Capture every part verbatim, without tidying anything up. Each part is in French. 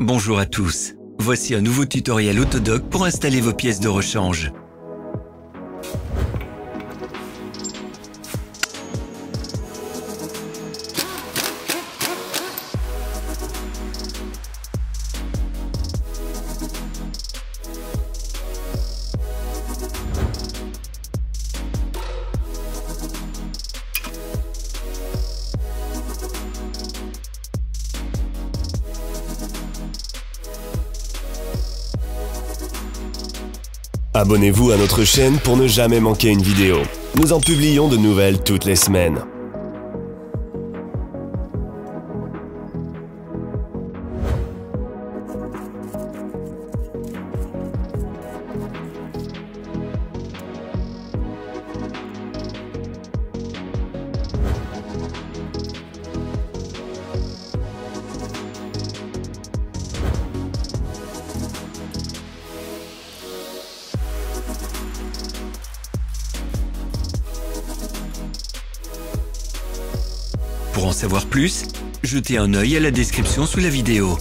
Bonjour à tous, voici un nouveau tutoriel AutoDoc pour installer vos pièces de rechange. Abonnez-vous à notre chaîne pour ne jamais manquer une vidéo. Nous en publions de nouvelles toutes les semaines. Pour en savoir plus, jetez un œil à la description sous la vidéo.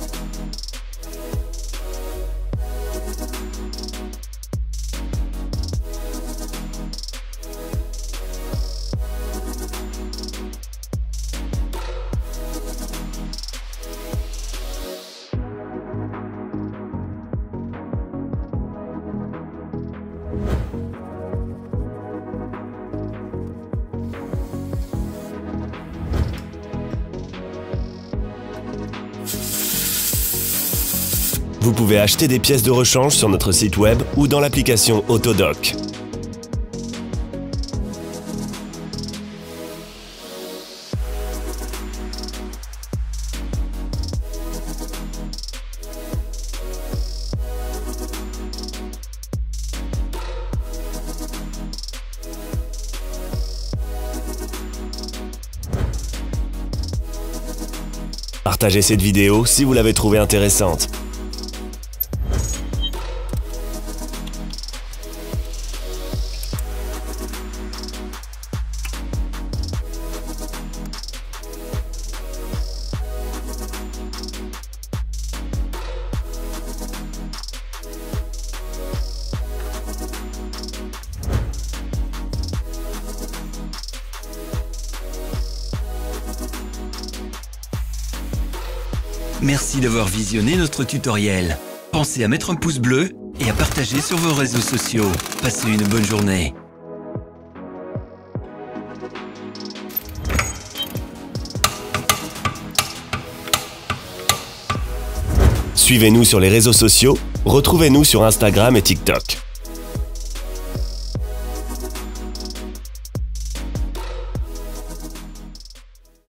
Vous pouvez acheter des pièces de rechange sur notre site web ou dans l'application AutoDoc. Partagez cette vidéo si vous l'avez trouvée intéressante. Merci d'avoir visionné notre tutoriel. Pensez à mettre un pouce bleu et à partager sur vos réseaux sociaux. Passez une bonne journée. Suivez-nous sur les réseaux sociaux, retrouvez-nous sur Instagram et TikTok.